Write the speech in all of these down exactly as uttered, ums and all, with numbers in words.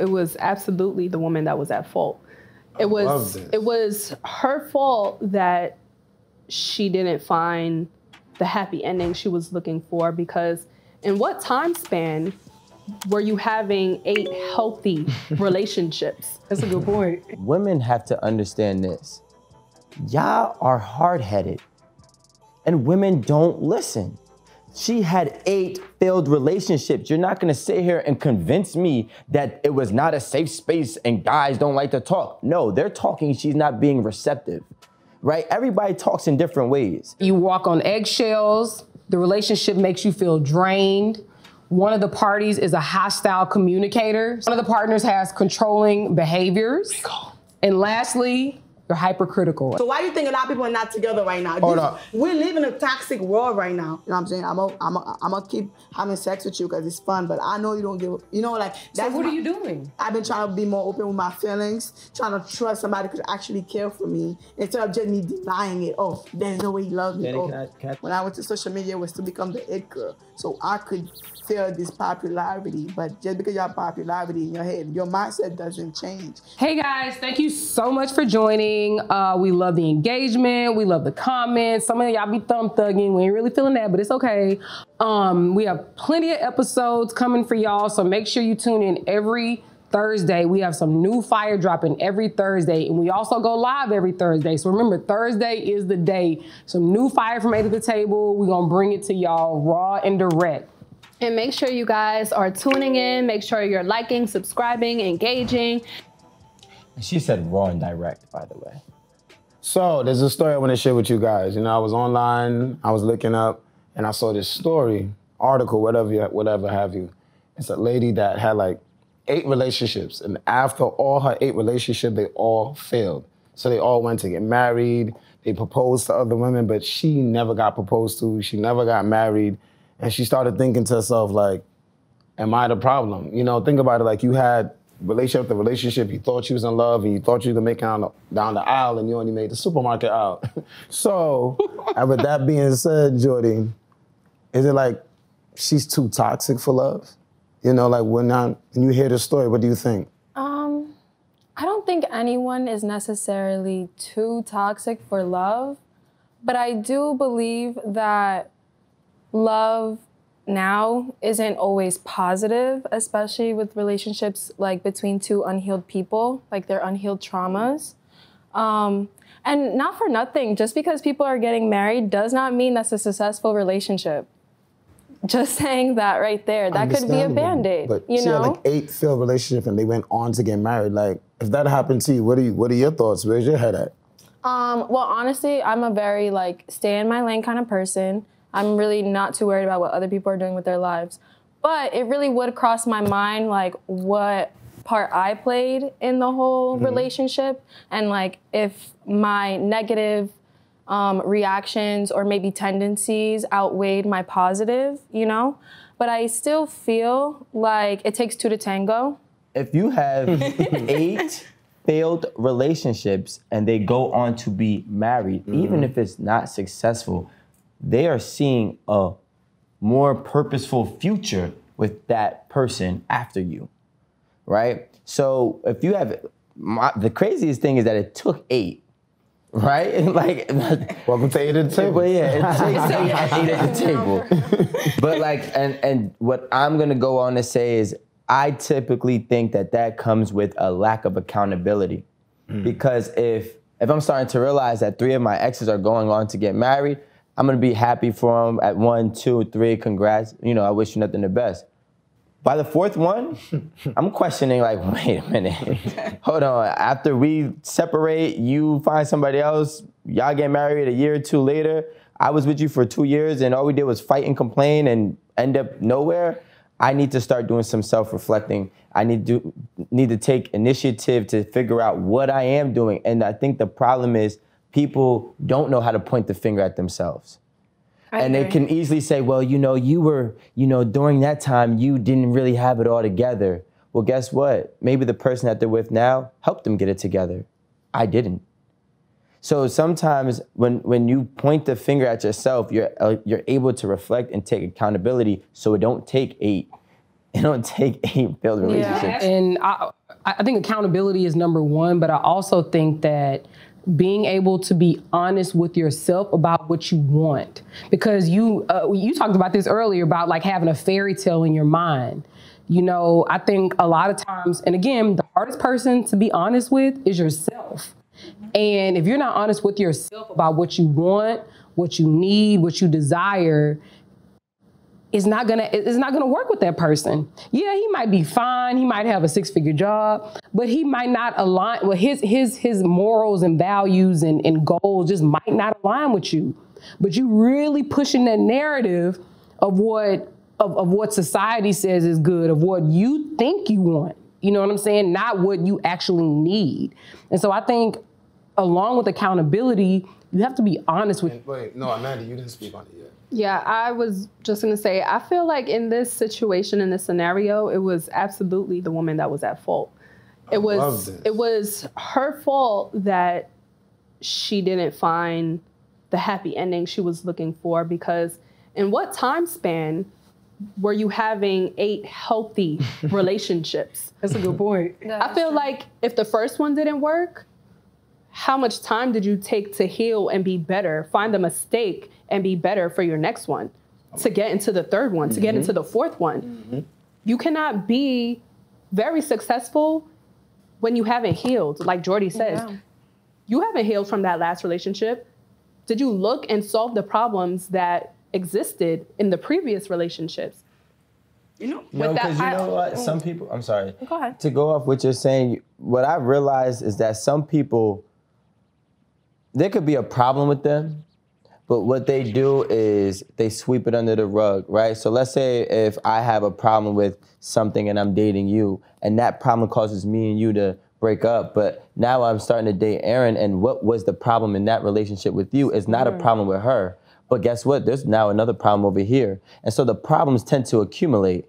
it was absolutely the woman that was at fault. It I was love this. It was her fault that she didn't find the happy ending she was looking for, because in what time span were you having eight healthy relationships? That's a good point. Women have to understand this. Y'all are hard-headed and women don't listen. She had eight failed relationships. You're not gonna sit here and convince me that it was not a safe space and guys don't like to talk. No, they're talking, she's not being receptive, right? Everybody talks in different ways. You walk on eggshells, the relationship makes you feel drained. One of the parties is a hostile communicator. One of the partners has controlling behaviors. And lastly, you're hypercritical. So why do you think a lot of people are not together right now? Hold up. We live in a toxic world right now. You know what I'm saying? I'm gonna I'm a, I'm a keep having sex with you because it's fun, but I know you don't give up. You know, like, that's so what my, are you doing? I've been trying to be more open with my feelings, trying to trust somebody who could actually care for me instead of just me denying it. Oh, there's no way you love me. Daddy, oh. can I, can I... When I went to social media, it was to become the it girl. So I could feel this popularity, but just because you have popularity in your head, your mindset doesn't change. Hey guys, thank you so much for joining. Uh, we love the engagement. We love the comments. Some of y'all be thumb thugging. We ain't really feeling that, but it's okay. Um, we have plenty of episodes coming for y'all, so make sure you tune in every Thursday. We have some new fire dropping every Thursday, and we also go live every Thursday. So remember, Thursday is the day. Some new fire from eight at the Table. We're going to bring it to y'all raw and direct. And make sure you guys are tuning in. Make sure you're liking, subscribing, engaging. She said raw and direct, by the way. So there's a story I want to share with you guys. You know, I was online, I was looking up, and I saw this story, article, whatever, you, whatever have you. It's a lady that had like eight relationships, and after all her eight relationships, they all failed. So they all went to get married, they proposed to other women, but she never got proposed to, she never got married, and she started thinking to herself like, am I the problem? You know, think about it, like you had relationship after relationship, you thought you was in love and you thought you could make it down the, down the aisle and you only made the supermarket aisle. So, with that being said, Jordy, is it like she's too toxic for love? You know, like when, I, when you hear the story, what do you think? Um, I don't think anyone is necessarily too toxic for love, but I do believe that love now isn't always positive, especially with relationships like between two unhealed people, like their unhealed traumas. Um, and not for nothing, just because people are getting married does not mean that's a successful relationship. Just saying that right there, that could be a Band-Aid. But you she know? Had like eight failed relationships and they went on to get married. Like, if that happened to you, what are, you, what are your thoughts? Where's your head at? Um, well, honestly, I'm a very like stay in my lane kind of person. I'm really not too worried about what other people are doing with their lives. But it really would cross my mind, like, what part I played in the whole mm-hmm. relationship. And, like, if my negative um, reactions or maybe tendencies outweighed my positive, you know? But I still feel like it takes two to tango. If you have eight failed relationships and they go on to be married, mm-hmm. even if it's not successful, they are seeing a more purposeful future with that person after you, right? So if you have, my, the craziest thing is that it took eight, right? And like, welcome to eight at the table. Yeah, it takes eight, eight at the table. But like, and, and what I'm gonna go on to say is, I typically think that that comes with a lack of accountability. Mm. Because if, if I'm starting to realize that three of my exes are going on to get married, I'm gonna be happy for them at one, two, three, congrats. You know, I wish you nothing the best. By the fourth one, I'm questioning like, wait a minute, hold on. After we separate, you find somebody else, y'all get married a year or two later. I was with you for two years and all we did was fight and complain and end up nowhere. I need to start doing some self-reflecting. I need to, need to take initiative to figure out what I am doing. And I think the problem is, people don't know how to point the finger at themselves. I and agree. They can easily say, well, you know, you were, you know, during that time, you didn't really have it all together. Well, guess what? Maybe the person that they're with now helped them get it together. I didn't. So sometimes when, when you point the finger at yourself, you're, uh, you're able to reflect and take accountability so it don't take eight it don't take eight failed relationships. Yeah. And I, I think accountability is number one, but I also think that being able to be honest with yourself about what you want, because you uh, you talked about this earlier about like having a fairy tale in your mind. You know, I think a lot of times, and again, the hardest person to be honest with is yourself. And if you're not honest with yourself about what you want, what you need, what you desire, it's not gonna, it's not gonna work with that person. Yeah, he might be fine. He might have a six-figure job, but he might not align. Well, his his his morals and values and, and goals just might not align with you. But you really pushing that narrative of what of, of what society says is good, of what you think you want. You know what I'm saying? Not what you actually need. And so I think, along with accountability, you have to be honest with. Wait, no, Amanda, you didn't speak on it yet. Yeah, I was just gonna say, I feel like in this situation, in this scenario, it was absolutely the woman that was at fault. It I was love this. It was her fault that she didn't find the happy ending she was looking for, because in what time span were you having eight healthy relationships? That's a good point. No, I feel true. Like if the first one didn't work, how much time did you take to heal and be better, find a mistake and be better for your next one, to get into the third one, to mm-hmm. get into the fourth one? Mm-hmm. You cannot be very successful when you haven't healed. Like Jordy says, yeah. you haven't healed from that last relationship. Did you look and solve the problems that existed in the previous relationships? You know, no, because you know what? Some people, I'm sorry. Go ahead. To go off what you're saying, what I realized is that some people, there could be a problem with them, but what they do is they sweep it under the rug, right? So let's say if I have a problem with something and I'm dating you, and that problem causes me and you to break up, but now I'm starting to date Aaron, and what was the problem in that relationship with you is not a problem with her. But guess what? There's now another problem over here. And so the problems tend to accumulate.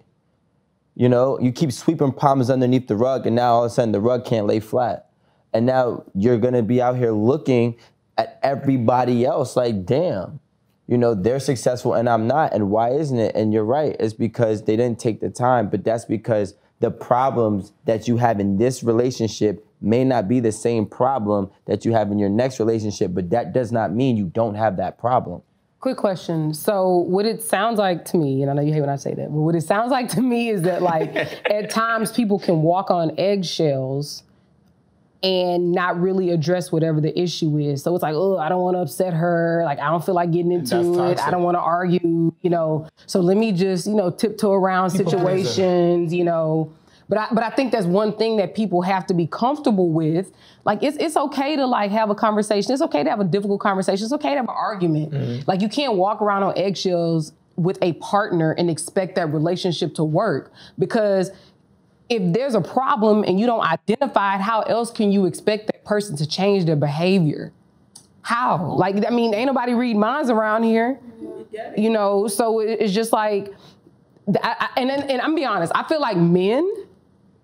You know, you keep sweeping problems underneath the rug, and now all of a sudden the rug can't lay flat. And now you're going to be out here looking at everybody else like, damn, you know, they're successful and I'm not. And why isn't it? And you're right. It's because they didn't take the time. But that's because the problems that you have in this relationship may not be the same problem that you have in your next relationship. But that does not mean you don't have that problem. Quick question. So what it sounds like to me, and I know you hate when I say that, but what it sounds like to me is that, like, at times people can walk on eggshells and not really address whatever the issue is. So it's like, oh, I don't want to upset her. Like, I don't feel like getting into it. I don't want to argue, you know. So let me just, you know, tiptoe around situations, you know. But I, but I think that's one thing that people have to be comfortable with. Like, it's, it's okay to, like, have a conversation. It's okay to have a difficult conversation. It's okay to have an argument. Mm-hmm. Like, you can't walk around on eggshells with a partner and expect that relationship to work, because if there's a problem and you don't identify it, how else can you expect that person to change their behavior? How? Like, I mean, ain't nobody read minds around here, you know? So it's just like, I, I, and, and I'm gonna be honest, I feel like men,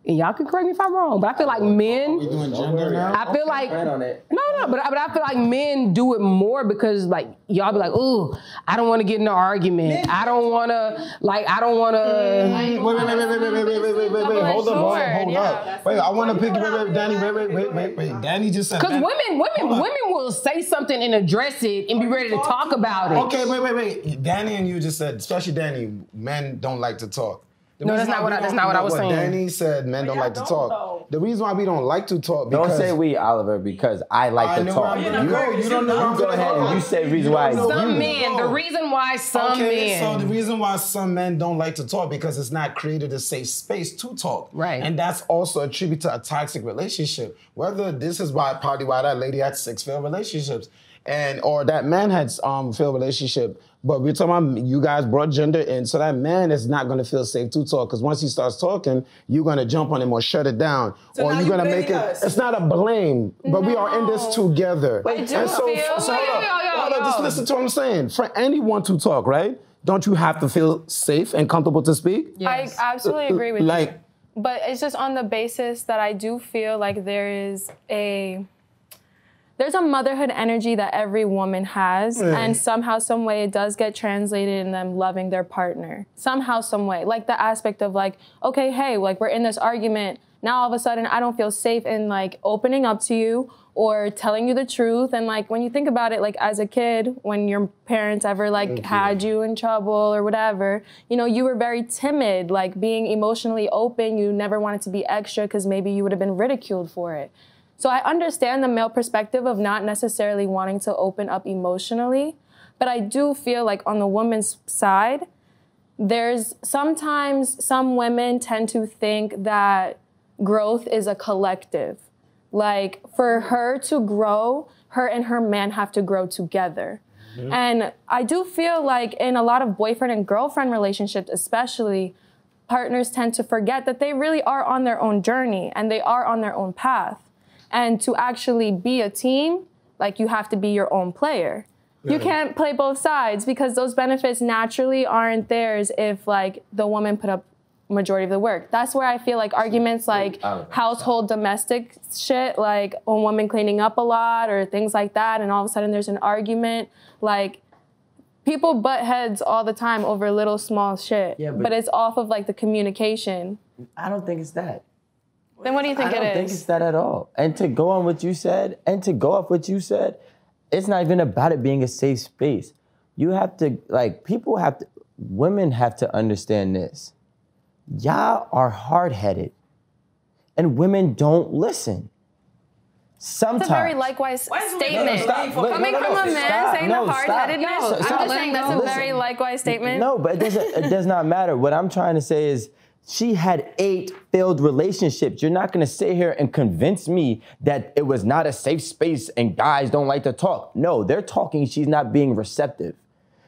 and y'all can correct me if I'm wrong, but I feel like men, are we doing gender now? I feel like, no, no, but I, but I feel like men do it more because, like, y'all be like, ooh, I don't want to get in an argument. I don't want to, like, I don't want to. Wait, wait, wait, wait, wait, wait, wait, wait, wait, wait, hold up, hold up, hold up. Wait, I want to pick, wait, wait, Danny, wait, wait, wait, wait, wait, Danny just said. Because women, women, women will say something and address it and be ready to talk about it. Okay, wait, wait, wait. Danny and you just said, especially Danny, men don't like to talk. The no, that's not what I, that's not what I was what saying. Danny said men don't like to talk. Know. The reason why we don't like to talk, because... Don't say we, Oliver, because I like I to talk. You, know, you don't know. You go ahead and you say reason why. Some men, the reason why some okay, men... so the reason why some men don't like to talk because it's not created a safe space to talk. Right. And that's also attributed to a toxic relationship. Whether this is why, probably why that lady had six failed relationships and or that man had um failed relationship. But we're talking about you guys brought gender in, so that man is not going to feel safe to talk, because once he starts talking, you're going to jump on him or shut it down. So or you're going to make us. it, it's not a blame, but no. we are in this together. But and so, feel so hold up, hold up, just listen to what I'm saying. For anyone to talk, right? Don't you have to feel safe and comfortable to speak? Yes. I absolutely agree with like, you. But it's just on the basis that I do feel like there is a, there's a motherhood energy that every woman has, mm. and somehow, some way, it does get translated in them loving their partner. Somehow, some way, like the aspect of like, okay, hey, like we're in this argument. Now all of a sudden, I don't feel safe in like opening up to you or telling you the truth. And like when you think about it, like as a kid, when your parents ever like Thank had you. you in trouble or whatever, you know, you were very timid, like being emotionally open. You never wanted to be extra because maybe you would have been ridiculed for it. So I understand the male perspective of not necessarily wanting to open up emotionally. But I do feel like on the woman's side, there's sometimes some women tend to think that growth is a collective. Like for her to grow, her and her man have to grow together. Mm-hmm. And I do feel like in a lot of boyfriend and girlfriend relationships especially, partners tend to forget that they really are on their own journey and they are on their own path. And to actually be a team, like you have to be your own player. Mm-hmm. You can't play both sides because those benefits naturally aren't theirs if like the woman put up majority of the work. That's where I feel like arguments like household domestic shit, like a woman cleaning up a lot or things like that, and all of a sudden there's an argument. Like people butt heads all the time over little small shit. Yeah, but, but it's off of like the communication. I don't think it's that. Then what do you think it is? I don't think it's that at all. And to go on what you said, and to go off what you said, it's not even about it being a safe space. You have to, like, people have to, women have to understand this. Y'all are hard-headed, and women don't listen. Sometimes. That's a very likewise statement. Coming from a man saying the hard-headedness, I'm just saying that's a very likewise statement. No, but it doesn't, it does not matter. What I'm trying to say is she had eight failed relationships. You're not going to sit here and convince me that it was not a safe space and guys don't like to talk. No, they're talking. She's not being receptive.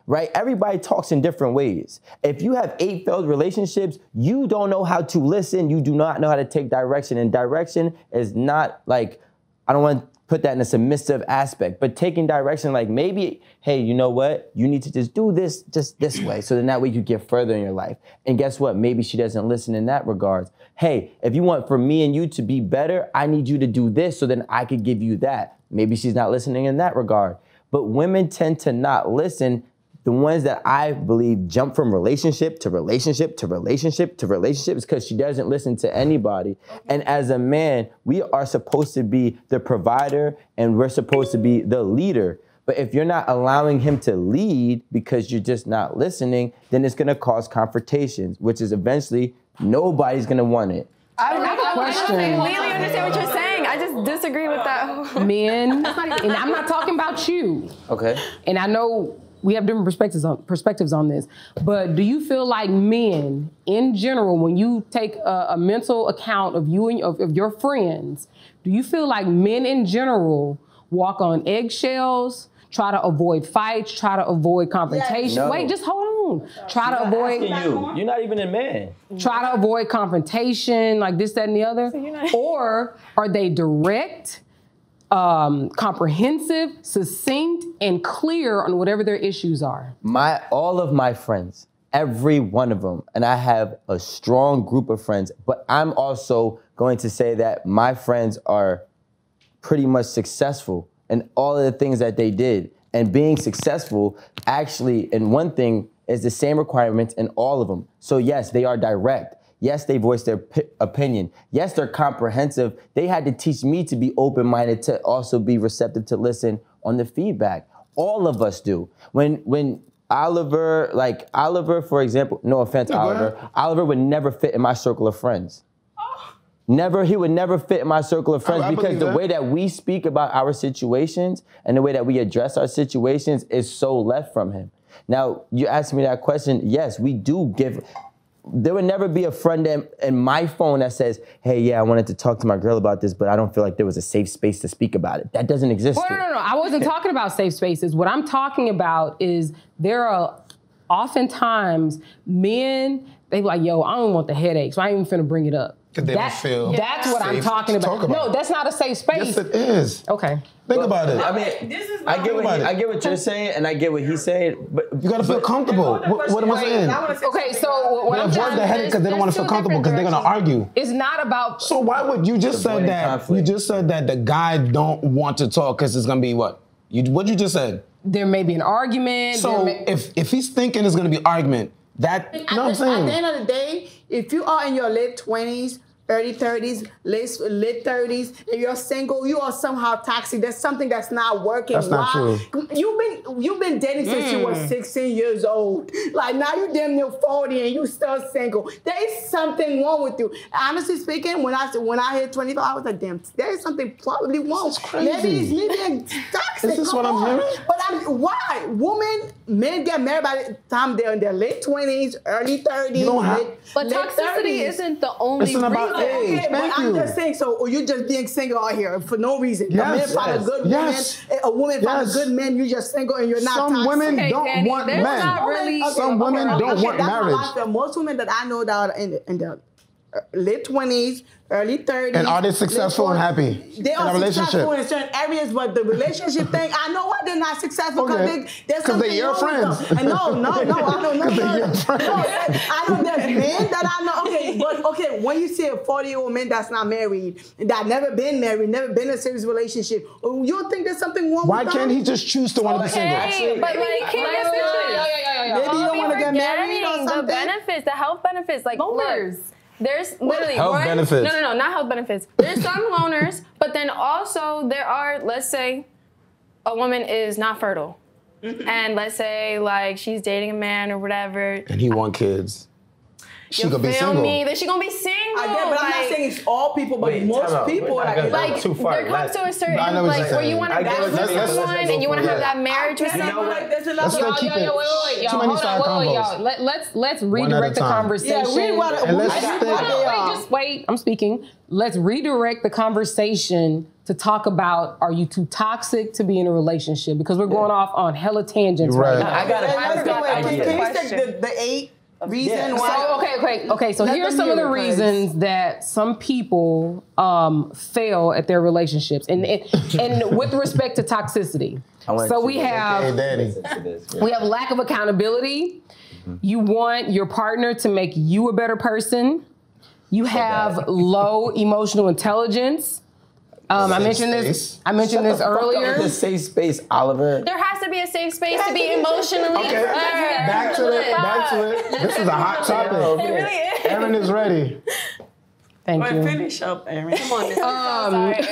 Right? Everybody talks in different ways. If you have eight failed relationships, you don't know how to listen. You do not know how to take direction. And direction is not like, I don't want to put that in a submissive aspect, but taking direction, like maybe, hey, you know what? You need to just do this just this way. So then that way you get further in your life. And guess what? Maybe she doesn't listen in that regard. Hey, if you want for me and you to be better, I need you to do this so then I could give you that. Maybe she's not listening in that regard. But women tend to not listen. The ones that I believe jump from relationship to relationship to relationship to relationship is because she doesn't listen to anybody. And as a man, we are supposed to be the provider and we're supposed to be the leader. But if you're not allowing him to lead because you're just not listening, then it's going to cause confrontations, which is eventually nobody's going to want it. I don't have a question. I completely understand what you're saying. I just disagree with that. Men, and I'm not talking about you. Okay. And I know we have different perspectives on perspectives on this, but do you feel like men in general, when you take a, a mental account of you and of, of your friends, do you feel like men in general walk on eggshells, try to avoid fights, try to avoid confrontation? No. Wait, just hold on. Try to avoid. You. You're not even a man. Try to avoid confrontation, like this, that, and the other. So you're not... Or are they direct? Um, comprehensive, succinct, and clear on whatever their issues are? My, all of my friends, every one of them, and I have a strong group of friends, but I'm also going to say that my friends are pretty much successful in all of the things that they did. And being successful, actually, in one thing, is the same requirements in all of them. So yes, they are direct. Yes, they voiced their opinion. Yes, they're comprehensive. They had to teach me to be open-minded, to also be receptive, to listen on the feedback. All of us do. When when Oliver, like Oliver, for example, no offense, yeah, Oliver, Oliver would never fit in my circle of friends. Oh. Never, he would never fit in my circle of friends I, I because the that. way that we speak about our situations and the way that we address our situations is so left from him. Now, you asked me that question. Yes, we do give... There would never be a friend in, in my phone that says, hey, yeah, I wanted to talk to my girl about this, but I don't feel like there was a safe space to speak about it. That doesn't exist. Well, no, no, no. I wasn't talking about safe spaces. What I'm talking about is there are oftentimes men, they be like, yo, I don't want the headaches, so I ain't even finna bring it up. that they that, feel That's what I'm talking about. about. No, that's not a safe space. Yes, it is. Okay. Think but, about it. I mean, this is I get what he, I get what you're saying, and I get what he's saying, but you gotta feel comfortable. What, what am I saying? Okay, so what I'm saying, avoid the headache because they don't want to feel comfortable because they're gonna argue. It's not about. So why would you just said that? Conflict. You just said that the guy don't want to talk because it's gonna be what? You what you just said? There may be an argument. So may, if if he's thinking it's gonna be argument, that you know what I'm saying. At the end of the day, if you are in your late twenties. Early thirties, late late thirties, and you're single, you are somehow toxic. There's something that's not working. That's not wow. true. You've been you've been dating mm. since you were sixteen years old. Like now you're damn near forty and you still single. There is something wrong with you. Honestly speaking, when I when I hit twenty-five, I was like, damn, there is something probably wrong. This is crazy. Maybe he's maybe toxic. Is this Come what on. I'm hearing? But I mean, why? Women, men get married by the time they're in their late twenties, early thirties. Late, but late toxicity thirties. Isn't the only reason. Hey, okay, but I'm you. just saying, so you're just being single out here for no reason. Yes, a man yes, found a good yes, woman, a woman yes. found a good man, you just single and you're not Some toxic. women okay, don't Daddy, want men. Not really okay, Some okay, women okay, don't okay, want marriage. Most women that I know that are in, in their late twenties, early thirties. And are they successful twenties, and happy? They are in successful in certain areas, but the relationship thing, I know what they're not successful because okay. they, there's something they're your friends. And no, no, no, I don't know. Because they're your friends. No, I know there's men that I know. Okay, but okay, when you see a forty-year-old man that's not married, that never been married, never been in a serious relationship, you don't think there's something wrong Why with that? Why can't he just choose to want to be single? Hey, but like, can't like, like, maybe you don't want to get married or something. The benefits, the health benefits, like loners. There's literally health one, benefits. No, no, no, not health benefits. There's some loners, but then also there are, let's say, a woman is not fertile. And let's say like she's dating a man or whatever. And he want kids. She gonna be single. Me? Then she gonna be single. I get, but like, I'm not saying it's all people, but wait, most out, people wait, like, like too far. There comes to a certain no, like where you want to have someone and you want to have that marriage with someone. There's a lot of y'all. Yo, wait, wait, y'all. Hold on, wait, y'all. Let's let's redirect the conversation. Yeah, wait, just wait. I'm speaking. Let's redirect the conversation to talk about, are you too toxic to be in a relationship? Because we're going off on hella tangents right now. I got it. Can you say the eight? Reason yeah. why? So, okay, okay, okay. So Let here's some of the place. reasons that some people um, fail at their relationships, and and, and with respect to toxicity. So we have we have lack of accountability. Mm-hmm. You want your partner to make you a better person. You have low emotional intelligence. Um, I mentioned space. this. I mentioned Shut this the earlier. Fuck up the safe space, Oliver. There has to be a safe space yeah, to be emotionally. Okay, uh, back to it. Back to it. This is a hot topic. It really is. Erin is ready. Thank All you. Right, finish up, Erin. Come on. This is um, sorry,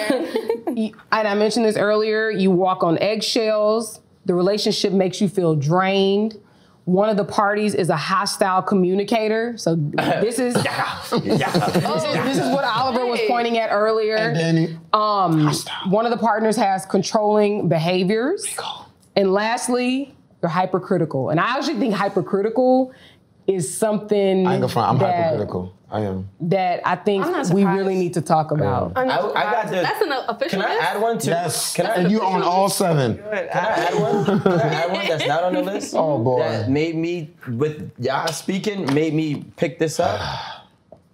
Erin. And I mentioned this earlier. You walk on eggshells. The relationship makes you feel drained. One of the parties is a hostile communicator. So this is, oh, this is what Oliver was pointing at earlier. Um, one of the partners has controlling behaviors. And lastly, you're hypercritical. And I actually think hypercritical is something I ain't gonna front. I'm that, hypercritical. I am. That I think we really need to talk about. I, I got to, That's an official. Can I add one too? Yes. Can I, you on all seven. Can I add one? Can I add one that's not on the list? Oh boy. That made me, with y'all speaking, made me pick this up.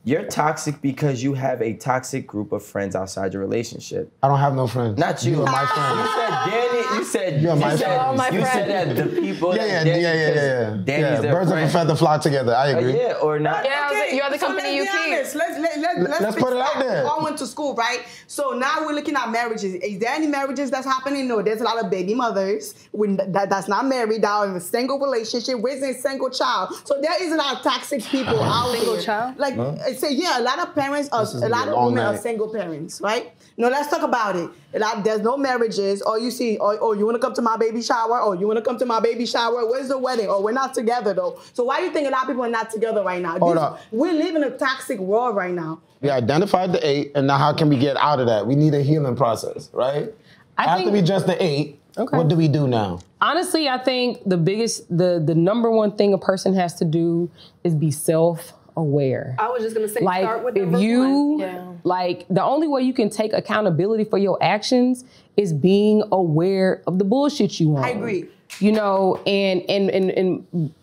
You're toxic because you have a toxic group of friends outside your relationship. I don't have no friends. Not you. You are my friend. You said Danny. You said you are my friend. You said that the people. Yeah, yeah, yeah, yeah, yeah. Danny's their friend. Birds of a feather fly together. I agree. Yeah, or not. Yeah, you're the company you keep. Let's let let let's put it out there. All went to school, right? So now we're looking at marriages. Is there any marriages that's happening? No. There's a lot of baby mothers when that that's not married, that are in a single relationship, raising a single child. So there is a lot of toxic people out there. Single child, like. So yeah, a lot of parents, are, a lot of women night. are single parents, right? No, let's talk about it. A lot, there's no marriages, or you see, or, or you want to come to my baby shower, or you want to come to my baby shower, where's the wedding? Or we're not together, though. So why do you think a lot of people are not together right now? Hold up. We live in a toxic world right now. We identified the eight, and now how can we get out of that? We need a healing process, right? I After think, we just the eight, okay. what do we do now? Honestly, I think the biggest, the, the number one thing a person has to do is be self-aware. Aware. I was just gonna say, like, start with if you, yeah. like, the only way you can take accountability for your actions is being aware of the bullshit you want. I agree. You know, and and and and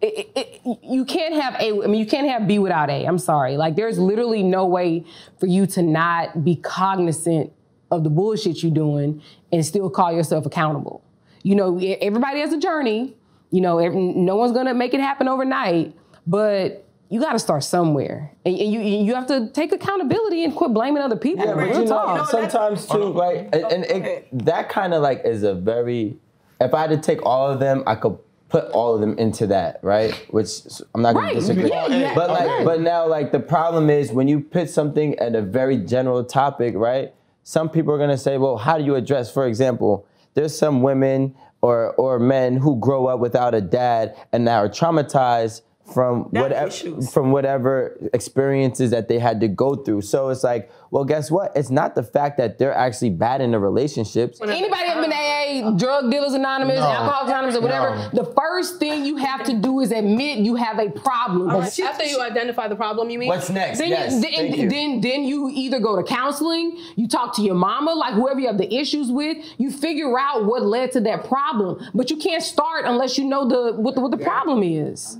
It, it, it, you can't have A, I mean, you can't have B without A. I'm sorry. Like, there's literally no way for you to not be cognizant of the bullshit you're doing and still call yourself accountable. You know, everybody has a journey. You know, every, no one's going to make it happen overnight, but you got to start somewhere. And, and you you have to take accountability and quit blaming other people. Yeah, real talk. You know, sometimes, too, right? And, and it, that kind of, like, is a very, if I had to take all of them, I could put all of them into that, right? Which I'm not gonna right. disagree. Yeah, yeah. But like, okay. but now like the problem is when you put something at a very general topic, right? Some people are gonna say, well, how do you address, for example, there's some women or or men who grow up without a dad and are traumatized from whatever from whatever experiences that they had to go through. So it's like, well, guess what? It's not the fact that they're actually bad in the relationships. Anybody ever been A A, Drug Dealers Anonymous, no. Alcoholics Anonymous, or whatever, no. the first thing you have to do is admit you have a problem. Right. She, After she, you identify the problem, you mean? What's next? Then, yes, you, then, thank you. then then you either go to counseling, you talk to your mama, like whoever you have the issues with, you figure out what led to that problem. But you can't start unless you know the what the, what the yeah. problem is.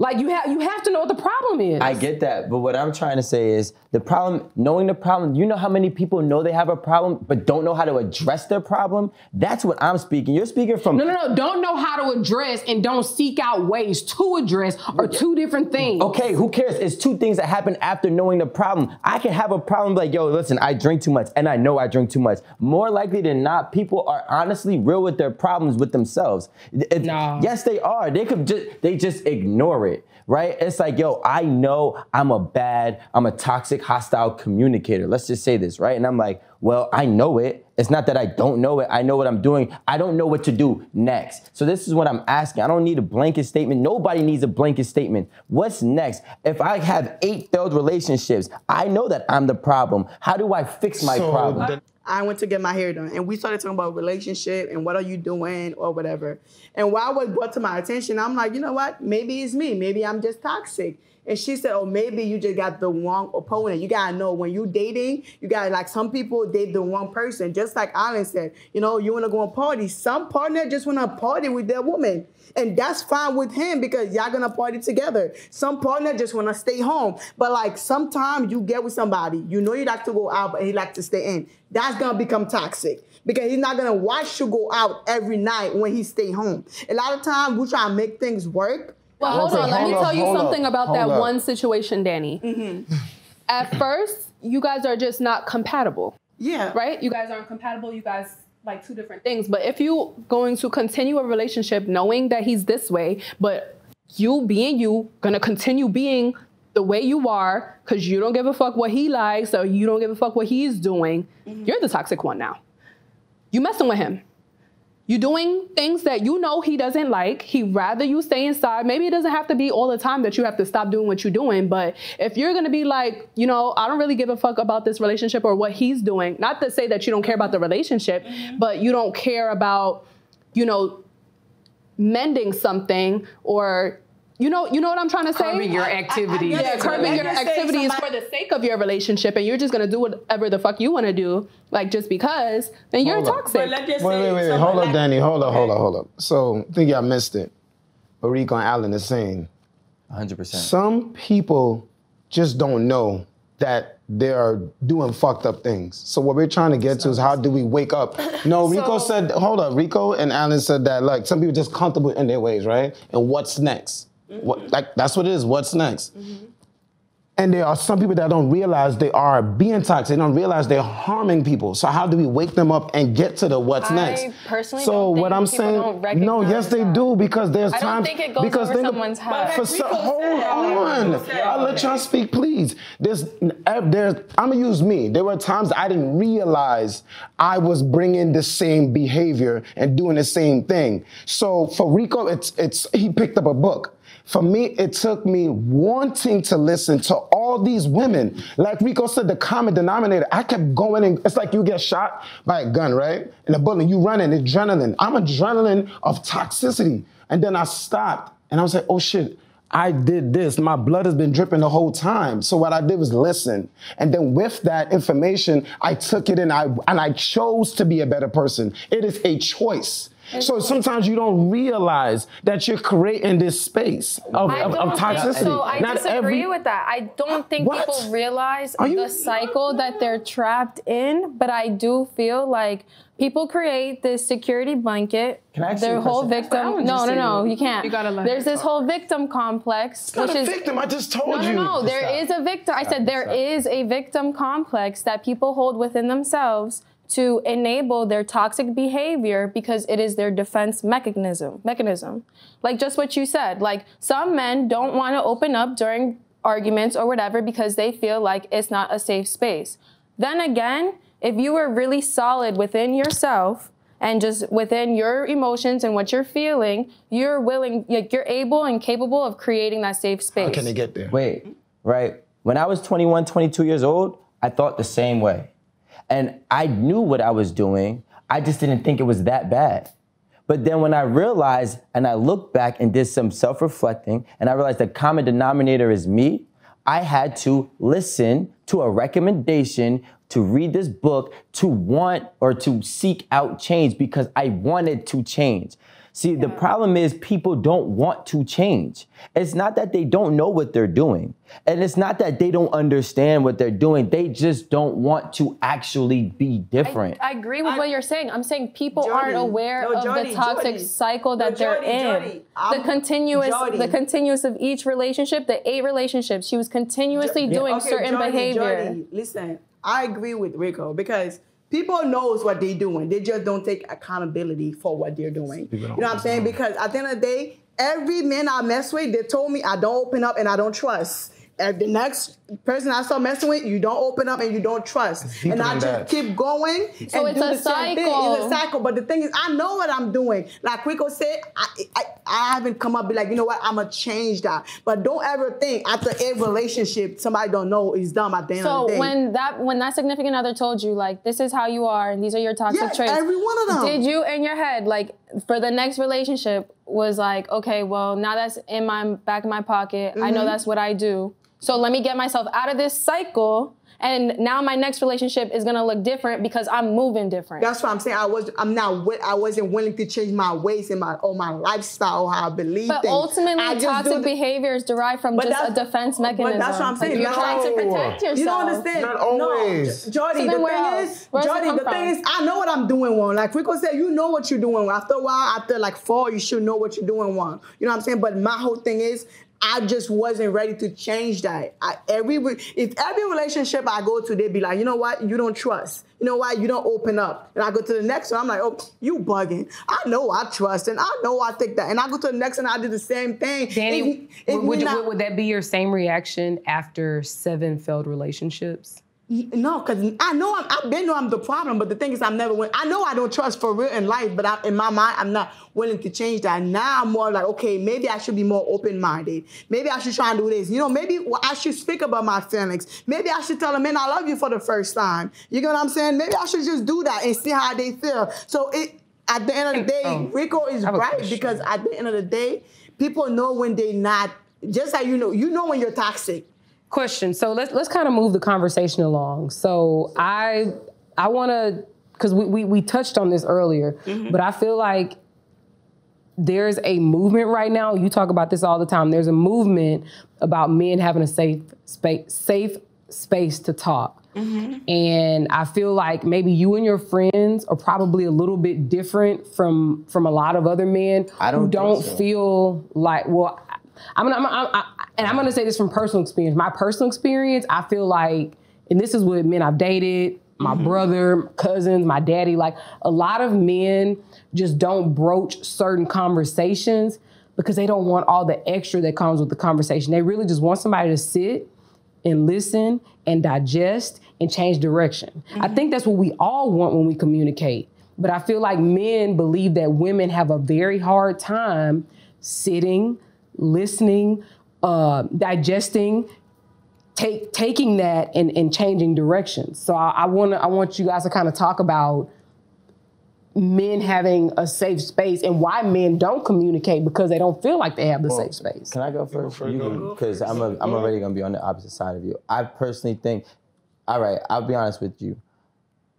Like, you have you have to know what the problem is. I get that, but what I'm trying to say is the problem, knowing the problem, you know how many people know they have a problem but don't know how to address their problem? That's what I'm speaking. You're speaking from... No, no, no, don't know how to address and don't seek out ways to address are two different things. Okay, who cares? It's two things that happen after knowing the problem. I can have a problem like, yo, listen, I drink too much, and I know I drink too much. More likely than not, people are honestly real with their problems with themselves. If, no. Yes, they are. They could just, they just ignore it. It, right? It's like, yo, I know I'm a bad, I'm a toxic, hostile communicator. Let's just say this, right? And I'm like, well, I know it. It's not that I don't know it. I know what I'm doing. I don't know what to do next. So this is what I'm asking. I don't need a blanket statement. Nobody needs a blanket statement. What's next? If I have eight failed relationships, I know that I'm the problem. How do I fix my so problem? I went to get my hair done and we started talking about relationship and what are you doing or whatever. And while it was brought to my attention, I'm like, you know what? Maybe it's me. Maybe I'm just toxic. And she said, oh, maybe you just got the wrong opponent. You got to know when you're dating, you got to, like, some people date the wrong person. Just like Alan said, you know, you want to go on party. Some partner just want to party with their woman. And that's fine with him because y'all going to party together. Some partner just want to stay home. But, like, sometimes you get with somebody, you know you like to go out, but he like to stay in. That's going to become toxic. Because he's not going to watch you go out every night when he stay home. A lot of times we try to make things work. Well, hold on. Let me tell you something about that one situation, Danny. Mm-hmm. At first, you guys are just not compatible. Yeah. Right? You guys aren't compatible. You guys like two different things. But if you're going to continue a relationship knowing that he's this way, but you being you, gonna continue being the way you are because you don't give a fuck what he likes or you don't give a fuck what he's doing, mm-hmm. you're the toxic one now. You messing with him. You're doing things that you know he doesn't like. He'd rather you stay inside. Maybe it doesn't have to be all the time that you have to stop doing what you're doing. But if you're going to be like, you know, I don't really give a fuck about this relationship or what he's doing. Not to say that you don't care about the relationship, mm-hmm. but you don't care about, you know, mending something or... You know, you know what I'm trying to say? Curbing your activities. I, I, I yeah, curbing your activities for the sake of your relationship, and you're just going to do whatever the fuck you want to do, like, just because, then you're toxic. Wait, wait, wait, hold up, Danny, hold up, hold up, hold up. So, I think y'all missed it. Rico and Allen is saying, one hundred percent. Some people just don't know that they are doing fucked up things. So what we're trying to get to is how do we wake up? No, Rico so, said, hold up, Rico and Allen said that, like, some people just comfortable in their ways, right? And what's next? Mm-hmm. What, like, that's what it is. What's next? Mm-hmm. And there are some people that don't realize they are being toxic. They don't realize they're harming people. So how do we wake them up and get to the what's I next? Personally, so don't think what I'm saying, don't no, yes, they that. do because there's I times don't think it goes because over someone's head. For so, hold on, I'll let y'all speak, please. There's, there's. I'm gonna use me. There were times I didn't realize I was bringing the same behavior and doing the same thing. So for Rico, it's it's he picked up a book. For me, it took me wanting to listen to all these women. Like Rico said, the common denominator, I kept going and it's like you get shot by a gun, right? And a bullet, you running, adrenaline. I'm adrenaline of toxicity. And then I stopped and I was like, oh shit, I did this. My blood has been dripping the whole time. So what I did was listen. And then with that information, I took it and I, and I chose to be a better person. It is a choice. Exactly. So sometimes you don't realize that you're creating this space of, of, of toxicity. So I Not disagree every... with that. I don't think what? people realize you... the cycle that they're trapped in, but I do feel like people create this security blanket. Can I ask their you whole question? victim. No, no, no, you can't. You gotta let There's this whole victim complex. It's not which a is, victim, I just told no, you. No, no, no, there Stop. is a victim. Stop. I said there Stop. is a victim complex that people hold within themselves to enable their toxic behavior because it is their defense mechanism. Mechanism, like just what you said, like some men don't want to open up during arguments or whatever because they feel like it's not a safe space. Then again, if you were really solid within yourself and just within your emotions and what you're feeling, you're willing, like you're able and capable of creating that safe space. How can they get there? Wait, right. When I was twenty-one, twenty-two years old, I thought the same way. And I knew what I was doing. I just didn't think it was that bad. But then when I realized and I looked back and did some self-reflecting and I realized the common denominator is me, I had to listen to a recommendation, to read this book, to want or to seek out change because I wanted to change. See, yeah. the problem is people don't want to change. It's not that they don't know what they're doing. And it's not that they don't understand what they're doing. They just don't want to actually be different. I, I agree with I, what you're saying. I'm saying people Jody, aren't aware no, of Jody, the toxic Jody, cycle that no, Jody, they're in. Jody, the continuous, Jody. the continuous of each relationship, the eight relationships. She was continuously jo yeah, doing okay, certain Jody, behavior. Jody, listen, I agree with Rico because people knows what they're doing. They just don't take accountability for what they're doing. You know what I'm saying? Because at the end of the day, every man I mess with, they told me I don't open up and I don't trust. And the next person I start messing with, you don't open up and you don't trust. And I just keep going. So it's a cycle. It's a cycle. But the thing is, I know what I'm doing. Like Rico said, I, I, I haven't come up be like, you know what, I'm going to change that. But don't ever think after a relationship, somebody don't know is dumb at the end of the day. So when that, when that significant other told you, like, this is how you are and these are your toxic traits. Yeah, every one of them. Did you in your head, like, for the next relationship was like, okay, well, now that's in my back of my pocket. Mm-hmm. I know that's what I do. So let me get myself out of this cycle, and now my next relationship is gonna look different because I'm moving different. That's what I'm saying. I was, I'm not, I wasn't willing to change my ways and my or my lifestyle or how I believe. But things. ultimately, I toxic behavior is derived from but just a defense mechanism. But that's what I'm saying. Like you're no. trying to protect yourself. You don't understand. Not always. No, Jody, so the thing else? is, Where's Jody, the from? thing is, I know what I'm doing wrong. Like Rico said, you know what you're doing. After a while, after like four, you should know what you're doing wrong. You know what I'm saying? But my whole thing is, I just wasn't ready to change that. I, every if every relationship I go to, they be like, you know what, you don't trust. You know why? You don't open up. And I go to the next one, I'm like, oh, you bugging. I know I trust and I know I take that. And I go to the next one, I do the same thing. Danny, if, if would, you, not, would that be your same reaction after seven failed relationships? No, because I know I'm, I've been know I'm the problem, but the thing is I'm never willing. I know I don't trust for real in life, but I, in my mind, I'm not willing to change that. Now I'm more like, okay, maybe I should be more open-minded. Maybe I should try and do this. You know, maybe I should speak about my feelings. Maybe I should tell them, man, I love you for the first time. You get what I'm saying? Maybe I should just do that and see how they feel. So it at the end of the day, um, Rico is right because at the end of the day, people know when they're not, just like you know, you know when you're toxic. Question. So let's let's kind of move the conversation along. So I I want to, because we, we we touched on this earlier, mm-hmm. but I feel like there's a movement right now. You talk about this all the time. There's a movement about men having a safe space, safe space to talk. Mm-hmm. And I feel like maybe you and your friends are probably a little bit different from from a lot of other men I don't who don't so. feel like well. I'm gonna, I'm, I'm, I, and I'm gonna say this from personal experience. My personal experience, I feel like, and this is with men I've dated, my mm-hmm. brother, my cousins, my daddy, like a lot of men just don't broach certain conversations because they don't want all the extra that comes with the conversation. They really just want somebody to sit and listen and digest and change direction. Mm-hmm. I think that's what we all want when we communicate. But I feel like men believe that women have a very hard time sitting, listening, uh, digesting, take, taking that and, and changing directions. So I, I want I want you guys to kind of talk about men having a safe space and why men don't communicate because they don't feel like they have the well, safe space. Can I go first? Because I'm a, I'm already going to be on the opposite side of you. I personally think, all right, I'll be honest with you.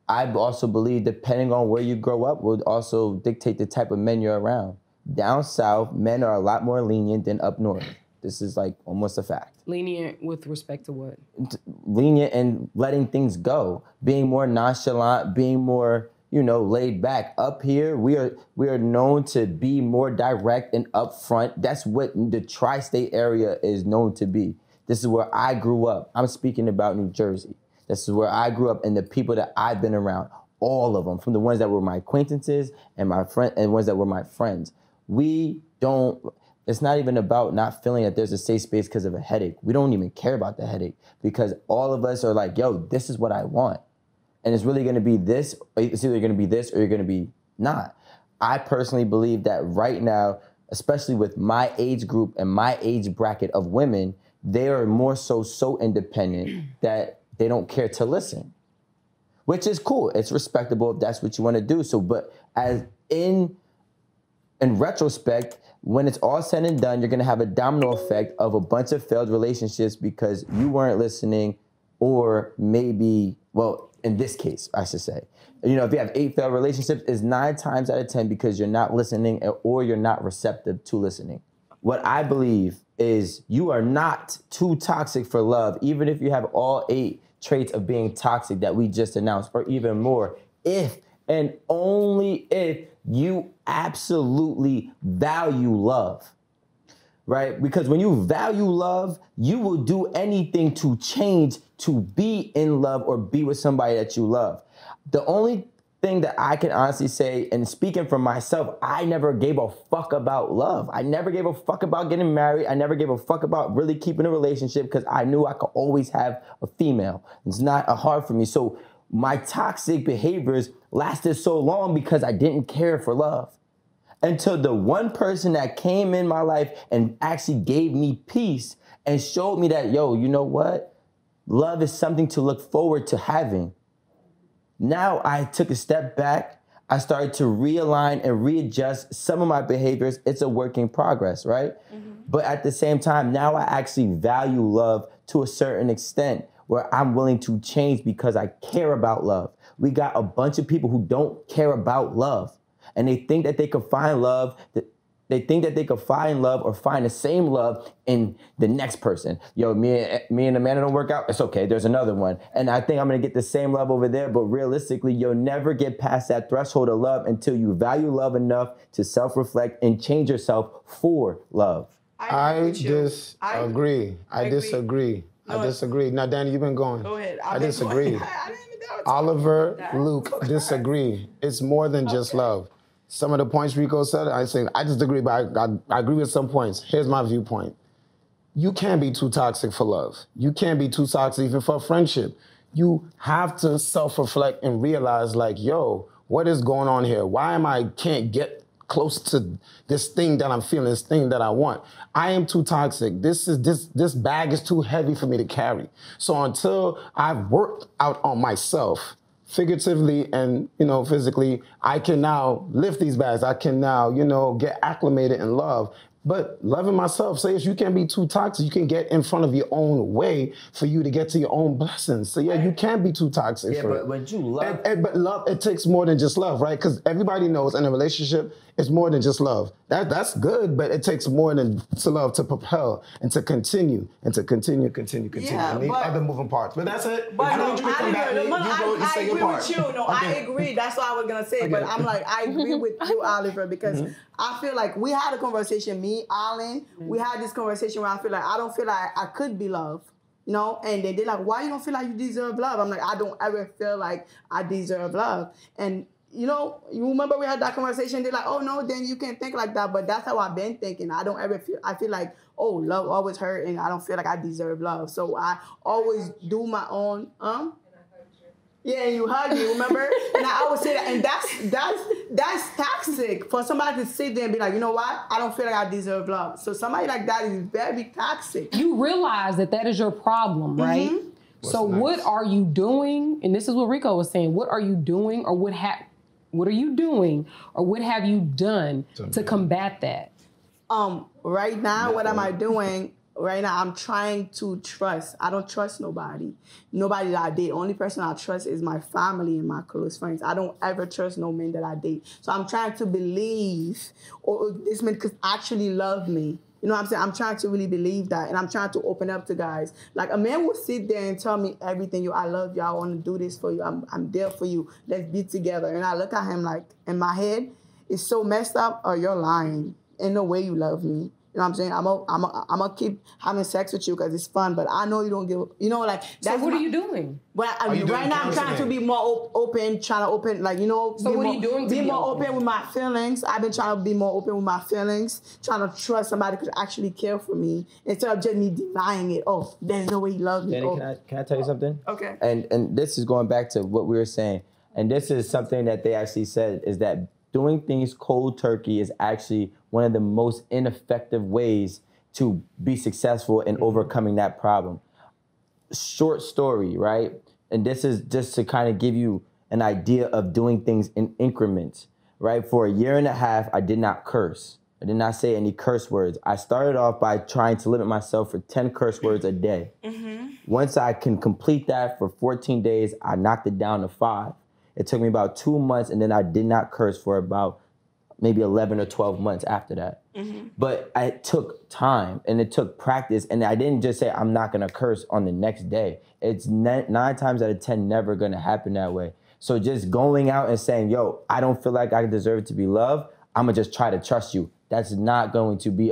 I also believe depending on where you grow up will also dictate the type of men you're around. Down south, men are a lot more lenient than up north. This is like almost a fact. Lenient with respect to what? Lenient and letting things go, being more nonchalant, being more, you know, laid back. Up here, we are we are known to be more direct and upfront. That's what the tri-state area is known to be. This is where I grew up. I'm speaking about New Jersey. This is where I grew up and the people that I've been around, all of them, from the ones that were my acquaintances and my friend and ones that were my friends. We don't. It's not even about not feeling that there's a safe space because of a headache. We don't even care about the headache because all of us are like, yo, this is what I want. And it's really going to be this. It's either going to be this or you're going to be not. I personally believe that right now, especially with my age group and my age bracket of women, they are more so so independent that they don't care to listen, which is cool. It's respectable if that's what you want to do. So but as in in retrospect, when it's all said and done, you're going to have a domino effect of a bunch of failed relationships because you weren't listening or maybe, well, in this case, I should say, you know, if you have eight failed relationships, it's nine times out of ten because you're not listening or you're not receptive to listening. What I believe is you are not too toxic for love, even if you have all eight traits of being toxic that we just announced, or even more, if and only if you absolutely value love, right? Because when you value love, you will do anything to change to be in love or be with somebody that you love. The only thing that I can honestly say, and speaking for myself, I never gave a fuck about love. I never gave a fuck about getting married. I never gave a fuck about really keeping a relationship because I knew I could always have a female. It's not hard for me. So my toxic behaviors lasted so long because I didn't care for love until the one person that came in my life and actually gave me peace and showed me that, yo, you know what? Love is something to look forward to having. Now I took a step back. I started to realign and readjust some of my behaviors. It's a work in progress, right? Mm-hmm. But at the same time, now I actually value love to a certain extent, where I'm willing to change because I care about love. We got a bunch of people who don't care about love, and they think that they can find love. They think that they can find love or find the same love in the next person. Yo, me, me and Amanda don't work out. It's okay. There's another one, and I think I'm gonna get the same love over there. But realistically, you'll never get past that threshold of love until you value love enough to self-reflect and change yourself for love. I, I disagree. I, I disagree. No, I disagree. Now, Danny, you've been going. Go ahead. I've I disagree. I, I didn't even know Oliver, that. Luke, oh disagree. God. It's more than just okay. love. Some of the points Rico said, I say, I disagree, but I, I, I agree with some points. Here's my viewpoint. You can't be too toxic for love. You can't be too toxic even for friendship. You have to self-reflect and realize, like, yo, what is going on here? Why am I can't get close to this thing that I'm feeling, this thing that I want? I am too toxic. This is this this bag is too heavy for me to carry. So until I've worked out on myself, figuratively and, you know, physically, I can now lift these bags. I can now, you know, get acclimated in love. But loving myself, says you can't be too toxic. You can get in front of your own way for you to get to your own blessings. So yeah, you can't be too toxic. Yeah, for but when you love, and, and, but love, it takes more than just love, right? Because everybody knows in a relationship, it's more than just love. That that's good, but it takes more than to love to propel and to continue and to continue, continue, continue. Yeah, and but, other moving parts. But that's it. But I don't no, you I, back, no, you, no, you I, go, I agree part. with you. No, okay. I agree. That's what I was gonna say. Okay. But I'm like, I agree with you, Oliver, because mm-hmm. I feel like we had a conversation. Me, Allen, mm-hmm. we had this conversation where I feel like I don't feel like I could be loved, you know? And then they're like, why you don't feel like you deserve love? I'm like, I don't ever feel like I deserve love. And, you know, you remember we had that conversation? They're like, oh, no, then you can't think like that. But that's how I've been thinking. I don't ever feel, I feel like, oh, love always hurt, and I don't feel like I deserve love. So I always do my own, um? Yeah, and you hug me, remember? And I always say that, and that's that's that's toxic for somebody to sit there and be like, you know what? I don't feel like I deserve love. So somebody like that is very toxic. You realize that that is your problem, right? Mm-hmm. So nice. What are you doing? And this is what Rico was saying. What are you doing, or what ha what are you doing, or what have you done Something. to combat that? Um, right now, no. what am I doing? right now I'm trying to trust. I don't trust nobody. Nobody that I date. Only person I trust is my family and my close friends. I don't ever trust no men that I date. So I'm trying to believe, oh, this man could actually love me. You know what I'm saying? I'm trying to really believe that, and I'm trying to open up to guys. Like, a man will sit there and tell me everything. Yo, I love you. I want to do this for you. I'm, I'm there for you. Let's be together. And I look at him like, in my head, it's so messed up, or you're lying. Ain't no way you love me. You know what I'm saying? I'm a, I'm a, I'm a keep having sex with you because it's fun, but I know you don't give up. You know, like... That's so what my, are you doing? Well, I mean, right now I'm trying to be more op open, trying to open, like, you know... So what more, are you doing to be, be more open? open with my feelings. I've been trying to be more open with my feelings, trying to trust somebody who could actually care for me instead of just me denying it. Oh, there's no way you love me. Danny, oh. can, I, can I tell you something? Okay. And, and this is going back to what we were saying. And this is something that they actually said, is that doing things cold turkey is actually one of the most ineffective ways to be successful in overcoming that problem. Short story, right? And this is just to kind of give you an idea of doing things in increments, right? For a year and a half, I did not curse. I did not say any curse words. I started off by trying to limit myself for ten curse words a day. Mm-hmm. Once I can complete that for fourteen days, I knocked it down to five. It took me about two months, and then I did not curse for about maybe eleven or twelve months after that. Mm-hmm. But it took time, and it took practice, and I didn't just say I'm not going to curse on the next day. It's nine times out of ten never going to happen that way. So just going out and saying, yo, I don't feel like I deserve to be loved. I'm going to just try to trust you. That's not going to be,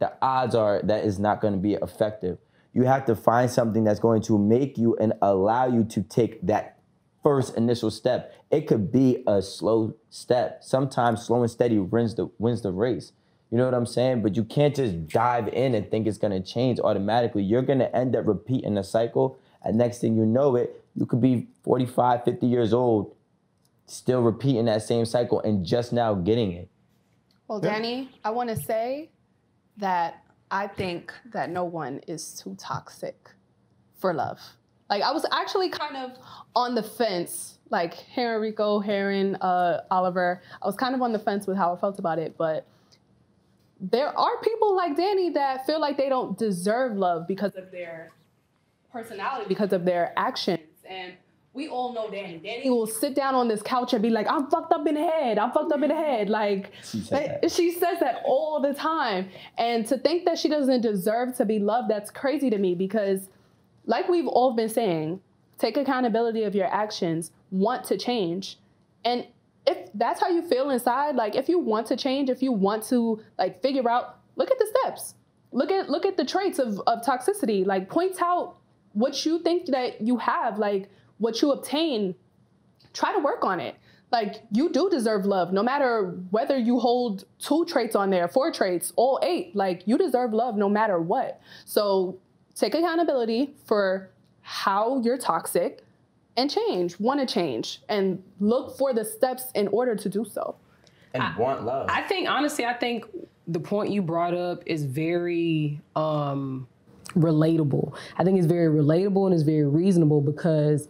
the odds are that is not going to be effective. You have to find something that's going to make you and allow you to take that first initial step. It could be a slow step. Sometimes slow and steady wins the wins the race. You know what I'm saying? But you can't just dive in and think it's gonna change automatically. You're gonna end up repeating the cycle, and next thing you know it, you could be forty-five, fifty years old, still repeating that same cycle and just now getting it. Well, Danny, I wanna say that I think that no one is too toxic for love. Like, I was actually kind of on the fence, like Heron Rico, Heron, uh, Oliver. I was kind of on the fence with how I felt about it, but there are people like Danny that feel like they don't deserve love because of their personality, because of their actions. And we all know Danny. Danny will sit down on this couch and be like, I'm fucked up in the head. I'm fucked up in the head. Like, she, like she says that all the time. And to think that she doesn't deserve to be loved, that's crazy to me, because like we've all been saying, take accountability of your actions, want to change. And if that's how you feel inside, like if you want to change, if you want to like figure out, look at the steps, look at, look at the traits of, of toxicity, like point out what you think that you have, like what you obtain, try to work on it. Like, you do deserve love, no matter whether you hold two traits on there, four traits, all eight, like you deserve love no matter what. So take accountability for how you're toxic and change, want to change, and look for the steps in order to do so. And I, want love. I think, honestly, I think the point you brought up is very um, relatable. I think it's very relatable and it's very reasonable, because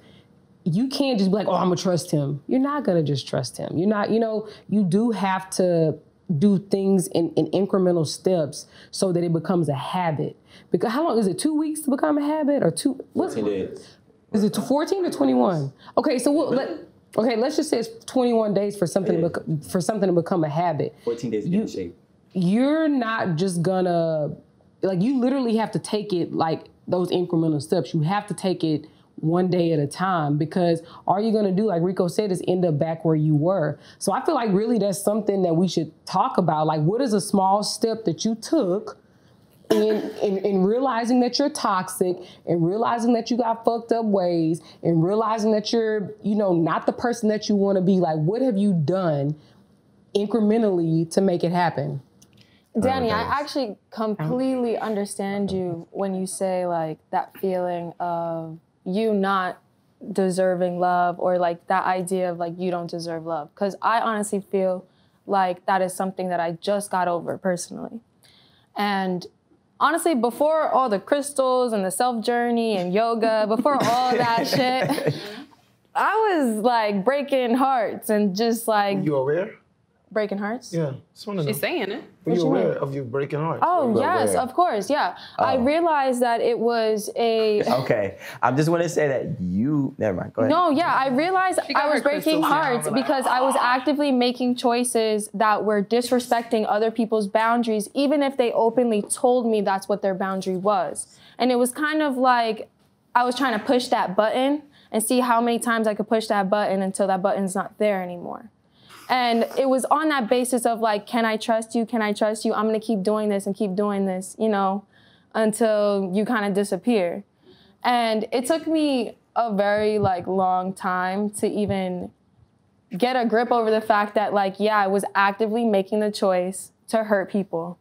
you can't just be like, oh, I'm going to trust him. You're not going to just trust him. You're not, you know, you do have to do things in, in incremental steps so that it becomes a habit. Because how long is it? Two weeks to become a habit, or two? What's it is? Is it fourteen or twenty-one? Okay, so we'll, let okay, let's just say it's twenty-one days for something to bec for something to become a habit. Fourteen days to get in shape. You're not just gonna, like, you literally have to take it like those incremental steps. You have to take it one day at a time, because all you're gonna do, like Rico said, is end up back where you were. So I feel like really that's something that we should talk about. Like, what is a small step that you took in, in, in realizing that you're toxic, and realizing that you got fucked up ways, and realizing that you're, you know, not the person that you wanna be? Like, what have you done incrementally to make it happen? Danny, I actually completely understand you when you say like that feeling of you not deserving love, or like that idea of like you don't deserve love, because I honestly feel like that is something that I just got over personally. And honestly, before all the crystals and the self journey and yoga, before all that shit, I was like breaking hearts and just like, you aware? breaking hearts? Yeah. She's saying it. Were you aware of you breaking hearts? Oh, yes, of course, yeah. Oh. I realized that it was a... Okay, I just want to say that you... Never mind, go ahead. No, yeah, I realized I was breaking hearts because I was actively making choices that were disrespecting other people's boundaries, even if they openly told me that's what their boundary was. And it was kind of like I was trying to push that button and see how many times I could push that button until that button's not there anymore. And it was on that basis of like, can I trust you? Can I trust you? I'm gonna keep doing this and keep doing this, you know, until you kind of disappear. And it took me a very like long time to even get a grip over the fact that like, yeah, I was actively making the choice to hurt people.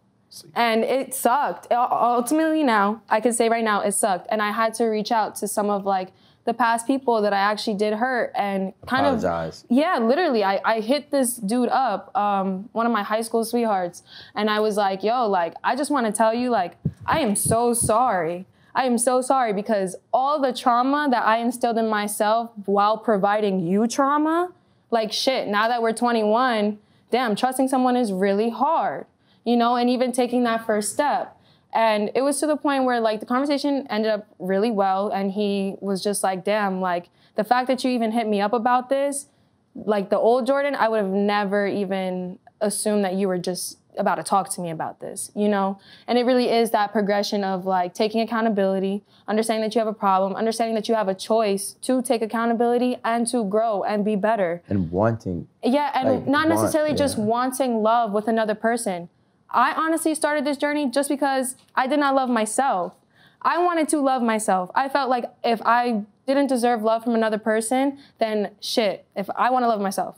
And it sucked. Ultimately now, I can say right now, it sucked. And I had to reach out to some of like the past people that I actually did hurt and kind Apologize. of, yeah, literally, I, I hit this dude up, um, one of my high school sweethearts. And I was like, yo, like, I just want to tell you, like, I am so sorry. I am so sorry because all the trauma that I instilled in myself while providing you trauma, like shit, now that we're twenty-one, damn, trusting someone is really hard, you know, and even taking that first step. And it was to the point where like the conversation ended up really well. And he was just like, damn, like the fact that you even hit me up about this, like the old Jordan, I would have never even assumed that you were just about to talk to me about this, you know? And it really is that progression of like taking accountability, understanding that you have a problem, understanding that you have a choice to take accountability and to grow and be better. And wanting. Yeah, and like, not necessarily want, yeah. just wanting love with another person. I honestly started this journey just because I did not love myself. I wanted to love myself. I felt like if I didn't deserve love from another person, then shit, if I want to love myself,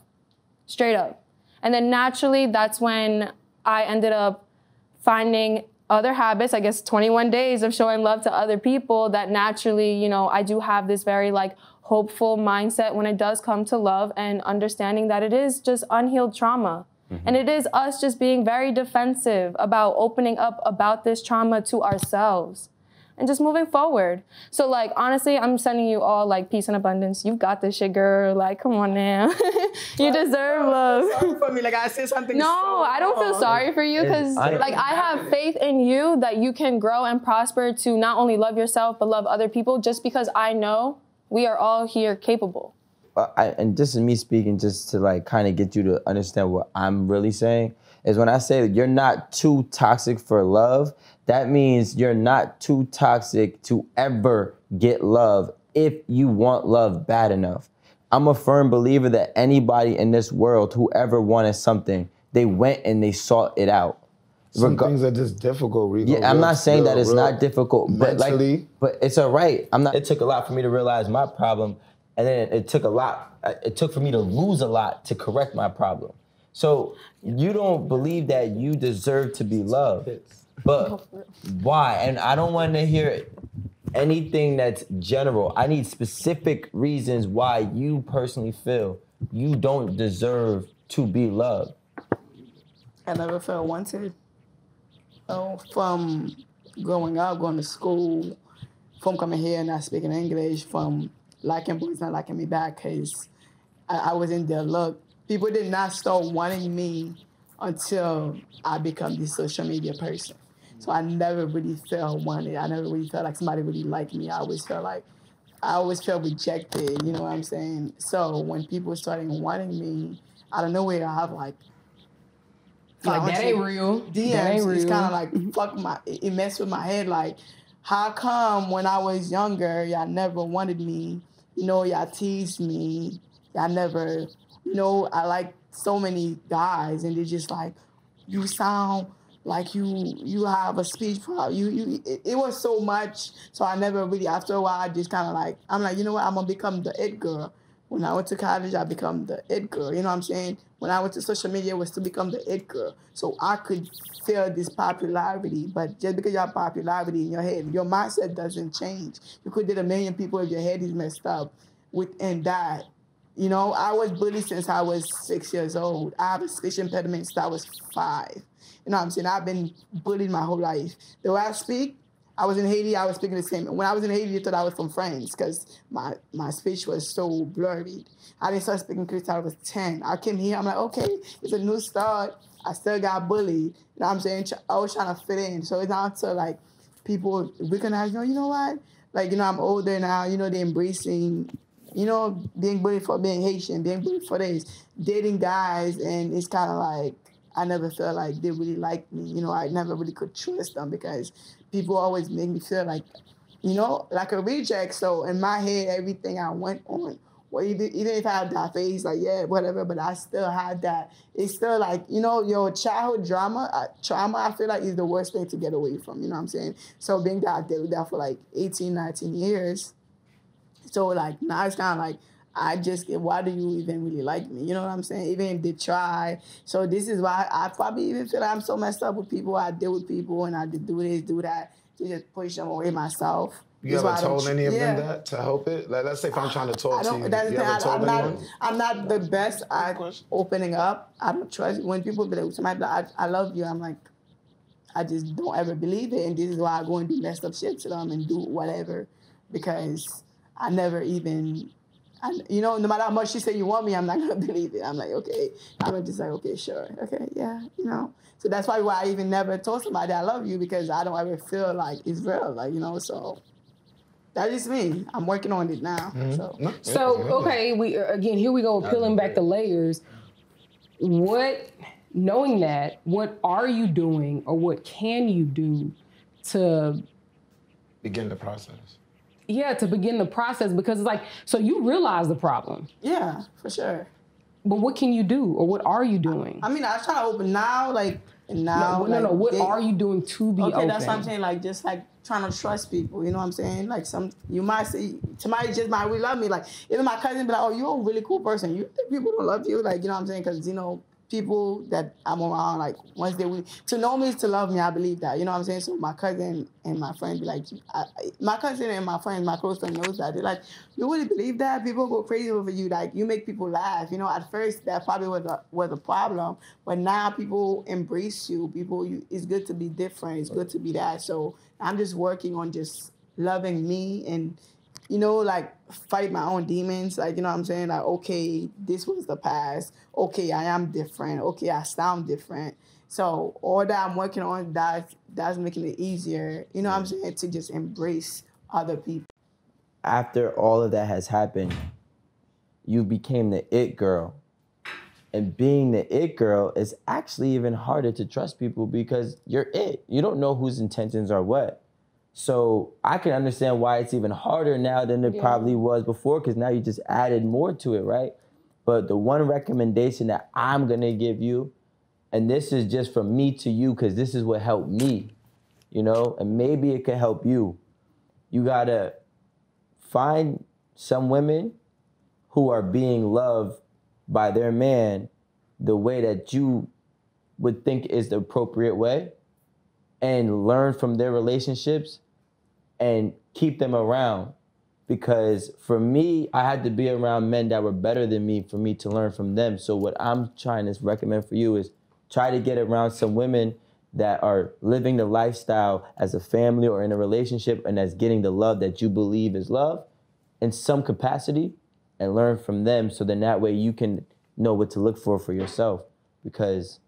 straight up. And then naturally, that's when I ended up finding other habits, I guess twenty-one days of showing love to other people that naturally, you know, I do have this very like hopeful mindset when it does come to love and understanding that it is just unhealed trauma. And it is us just being very defensive about opening up about this trauma to ourselves and just moving forward. So like, honestly, I'm sending you all like peace and abundance. You've got this shit, girl. Like, come on now. You deserve love. Sorry for me. Like I said something. No, so I don't feel sorry for you because like I have faith in you that you can grow and prosper to not only love yourself, but love other people just because I know we are all here capable. Uh, I, and this is me speaking just to like kind of get you to understand what I'm really saying is when I say that you're not too toxic for love, that means you're not too toxic to ever get love if you want love bad enough. I'm a firm believer that anybody in this world, whoever wanted something, they went and they sought it out. Some Reg things are just difficult. Rico. Yeah, real, I'm not saying real, that it's not difficult, but mentally. like, but it's all right. I'm not. It took a lot for me to realize my problem. And then it, it took a lot, it took for me to lose a lot to correct my problem. So you don't believe that you deserve to be loved, but why? And I don't want to hear anything that's general. I need specific reasons why you personally feel you don't deserve to be loved. I never felt wanted. Oh, from growing up, going to school, from coming here and not speaking English, from liking boys not liking me back because I, I was in their luck. People did not start wanting me until I become this social media person. So I never really felt wanted. I never really felt like somebody really liked me. I always felt like, I always felt rejected, you know what I'm saying? So when people started wanting me, out of nowhere, I have like, like that ain't real. D Ms, that ain't real. It's kind of like, fuck my, it messed with my head. Like, how come when I was younger, y'all never wanted me? You know, y'all teased me. Y'all never, you know, I like so many guys, and they're just like, you sound like you you have a speech problem. You you, it, it was so much. So I never really. After a while, I just kind of like, I'm like, you know what? I'm gonna become the it girl. When I went to college, I become the it girl. You know what I'm saying? When I went to social media, it was to become the it girl. So I could feel this popularity, but just because you have popularity in your head, your mindset doesn't change. You could date a million people if your head is messed up within that. You know, I was bullied since I was six years old. I have a speech impediment since I was five. You know what I'm saying? I've been bullied my whole life. The way I speak, I was in Haiti, I was speaking the same. When I was in Haiti, they thought I was from France because my, my speech was so blurry. I didn't start speaking Creole until I was ten. I came here, I'm like, okay, it's a new start. I still got bullied. You know what I'm saying? I was trying to fit in. So it's not until, like, people recognize, no, you know what? Like, you know, I'm older now. You know, they're embracing, you know, being bullied for being Haitian, being bullied for this, dating guys. And it's kind of like, I never felt like they really liked me. You know, I never really could trust them because people always make me feel like, you know, like a reject. So in my head, everything I went on, well, even if I had that phase, like, yeah, whatever, but I still had that. It's still like, you know, your childhood drama, uh, trauma, I feel like is the worst thing to get away from, you know what I'm saying? So being that I dealt with that for like eighteen, nineteen years. So like, now it's kind of like, I just, why do you even really like me? You know what I'm saying? Even if they try. So this is why I probably even feel like I'm so messed up with people. I deal with people and I do this, do that, to just push them away myself. You haven't told any of yeah. them that to help it? Like, let's say if I'm trying to talk to you, you haven't I, told I'm anyone? Not, I'm not the best at opening up. I don't trust when people be like, somebody be like, I, I love you. I'm like, I just don't ever believe it. And this is why I go and do messed up shit to them and do whatever. Because I never even, I, you know, no matter how much you say you want me, I'm not going to believe it. I'm like, okay. I'm just like, okay, sure. Okay, yeah, you know. So that's probably why I even never told somebody I love you, because I don't ever feel like it's real. Like, you know, so... That is me. I'm working on it now. Mm-hmm. So. No, so, okay, we again, here we go, peeling back the layers. What, knowing that, what are you doing or what can you do to... Begin the process. Yeah, to begin the process, because it's like, so you realize the problem. Yeah, for sure. But what can you do or what are you doing? I, I mean, I was trying to open now, like, and now... No, no, like, no, what they, are you doing to be okay, open? Okay, that's what I'm saying, like, just like... trying to trust people, you know what I'm saying? Like some, you might see, somebody just might really love me. Like even my cousin be like, oh, you're a really cool person. You think people don't love you? Like, you know what I'm saying? Cause you know, people that I'm around, like once they will, to know me is to love me, I believe that, you know what I'm saying? So my cousin and my friend be like, I, my cousin and my friend, my close friend knows that. They're like, you really believe that? People go crazy over you. Like you make people laugh. You know, at first that probably was a, was a problem, but now people embrace you. People, you, it's good to be different. It's good to be that. So I'm just working on just loving me and, you know, like fight my own demons. Like, you know what I'm saying? Like, okay, this was the past. Okay, I am different. Okay, I sound different. So all that I'm working on, that, that's making it easier, you know what I'm saying, to just embrace other people. After all of that has happened, you became the it girl. And being the it girl is actually even harder to trust people because you're it. You don't know whose intentions are what. So I can understand why it's even harder now than it yeah. probably was before, because now you just added more to it, right? But the one recommendation that I'm going to give you, and this is just from me to you because this is what helped me, you know, and maybe it could help you. You got to find some women who are being loved by their man the way that you would think is the appropriate way, and learn from their relationships and keep them around. Because for me, I had to be around men that were better than me for me to learn from them. So what I'm trying to recommend for you is try to get around some women that are living the lifestyle as a family or in a relationship and that's getting the love that you believe is love in some capacity, and learn from them, so then that way you can know what to look for for yourself, because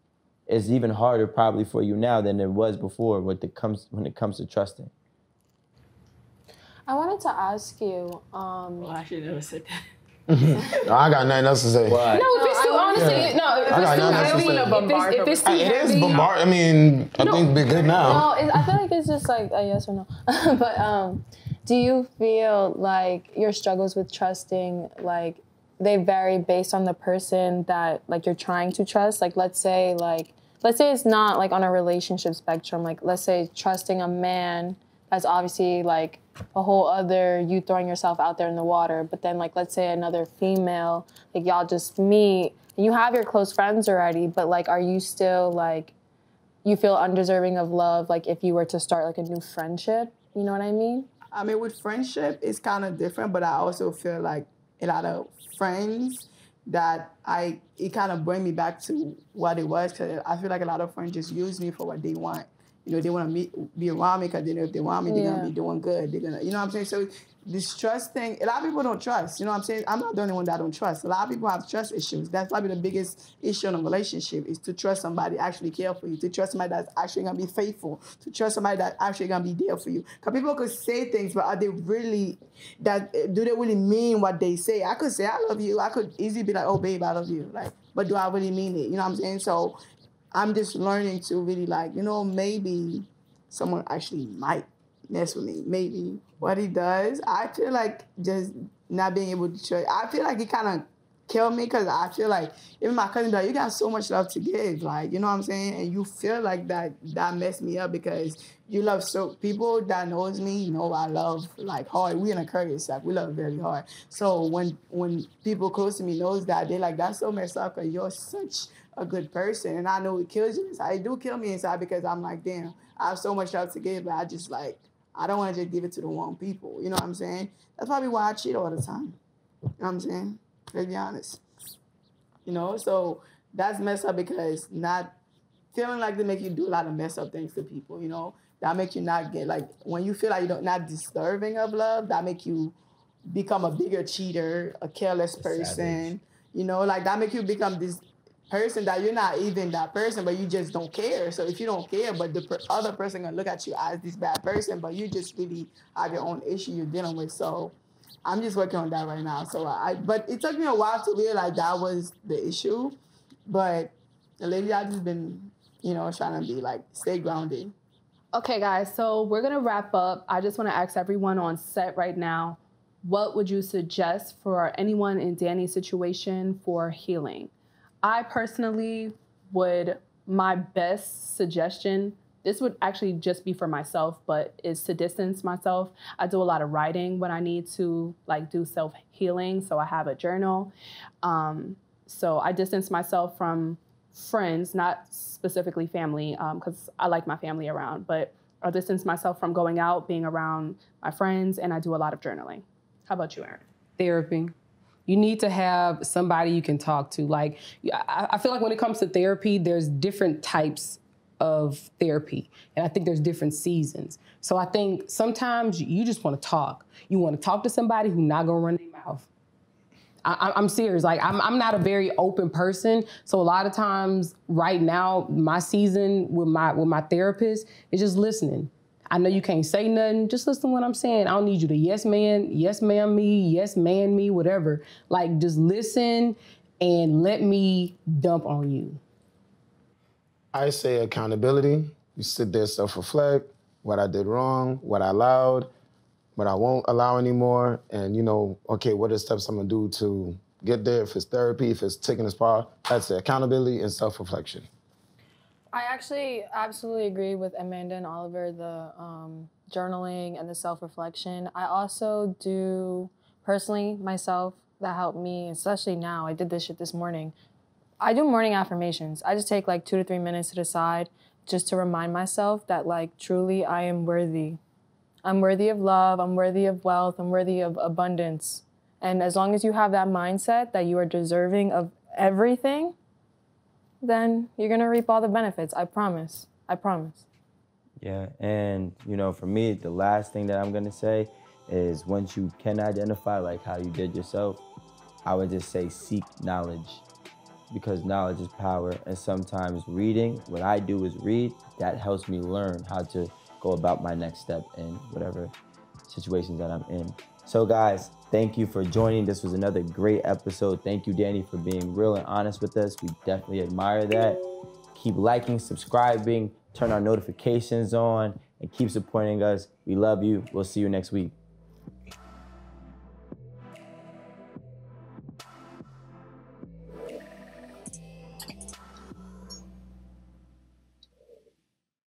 it's even harder probably for you now than it was before when it comes, when it comes to trusting. I wanted to ask you... Um, well, I should never said that. No, I got nothing else to say. Why? No, if it's too, honestly, yeah. no, if it's too heavy, if it's, if it's too I, it heavy. It is bombard, I mean, I no, think it'd be good now. No, it, I feel like it's just like a yes or no. But um, do you feel like your struggles with trusting, like, they vary based on the person that, like, you're trying to trust? Like, let's say, like, let's say it's not, like, on a relationship spectrum. Like, let's say trusting a man that's obviously, like, a whole other, you throwing yourself out there in the water, but then like let's say another female, like y'all just meet, and you have your close friends already, but like are you still like, you feel undeserving of love, like if you were to start like a new friendship, you know what I mean? I mean with friendship, it's kind of different, but I also feel like a lot of friends that I, it kind of bring me back to what it was, because I feel like a lot of friends just use me for what they want. You know, they want to meet, be a winemaker. They know if they want me, they're yeah. going to be doing good. They're going to, you know what I'm saying? So this trust thing, a lot of people don't trust. You know what I'm saying? I'm not the only one that don't trust. A lot of people have trust issues. That's probably the biggest issue in a relationship, is to trust somebody actually care for you, to trust somebody that's actually going to be faithful, to trust somebody that's actually going to be there for you. Because people could say things, but are they really, that do they really mean what they say? I could say, I love you. I could easily be like, oh, babe, I love you. Like, but do I really mean it? You know what I'm saying? So I'm just learning to really, like, you know, maybe someone actually might mess with me. Maybe what he does, I feel like just not being able to trust. I feel like he kind of killed me, because I feel like even my cousin, like, you got so much love to give. Like, you know what I'm saying? And you feel like that that messed me up, because you love so people that knows me, you know, I love, like, hard. We in a Aquarius, like, we love very hard. So when when people close to me knows that, they like, that's so messed up, because you're such a good person. And I know it kills you inside. It do kill me inside, because I'm like, damn, I have so much love to give, but I just, like, I don't want to just give it to the wrong people. You know what I'm saying? That's probably why I cheat all the time. You know what I'm saying? Let's be honest. You know, so that's messed up, because not feeling like they make you do a lot of messed up things to people, you know? That make you not get, like, when you feel like you're not deserving of love, that make you become a bigger cheater, a careless person. Savage. You know, like, that make you become this person that you're not even that person, but you just don't care. So if you don't care, but the per other person gonna look at you as this bad person, but you just really have your own issue you're dealing with. So I'm just working on that right now. So I, but it took me a while to realize that was the issue. But lately, I've just been, you know, trying to be like, stay grounded. Okay, guys. So we're gonna wrap up. I just want to ask everyone on set right now, what would you suggest for anyone in Danny's situation for healing? I personally would, my best suggestion, this would actually just be for myself, but is to distance myself. I do a lot of writing when I need to, like, do self-healing, so I have a journal. Um, so I distance myself from friends, not specifically family, because um, I like my family around, but I distance myself from going out, being around my friends, and I do a lot of journaling. How about you, Erin? Therapy. You need to have somebody you can talk to. Like, I, I feel like when it comes to therapy, there's different types of therapy. And I think there's different seasons. So I think sometimes you just want to talk. You want to talk to somebody who's not going to run their mouth. I, I'm serious. Like, I'm, I'm not a very open person. So a lot of times right now, my season with my, with my therapist is just listening. I know you can't say nothing. Just listen to what I'm saying. I don't need you to yes man, yes ma'am me, yes man me, whatever. Like, just listen and let me dump on you. I say accountability. You sit there, self-reflect, what I did wrong, what I allowed, what I won't allow anymore. And, you know, okay, what are the steps I'm gonna do to get there? If it's therapy, if it's taking a spa, that's it. Accountability and self-reflection. I actually absolutely agree with Amanda and Oliver, the um, journaling and the self-reflection. I also do, personally, myself, that helped me, especially now. I did this shit this morning. I do morning affirmations. I just take like two to three minutes to decide, just to remind myself that, like, truly I am worthy. I'm worthy of love, I'm worthy of wealth, I'm worthy of abundance. And as long as you have that mindset that you are deserving of everything, then you're gonna reap all the benefits. I promise, I promise. Yeah, and you know, for me, the last thing that I'm gonna say is, once you can identify like how you did yourself, I would just say seek knowledge, because knowledge is power. And sometimes reading, what I do is read, that helps me learn how to go about my next step in whatever situations that I'm in. So guys, thank you for joining. This was another great episode. Thank you, Danny, for being real and honest with us. We definitely admire that. Keep liking, subscribing, turn our notifications on, and keep supporting us. We love you. We'll see you next week.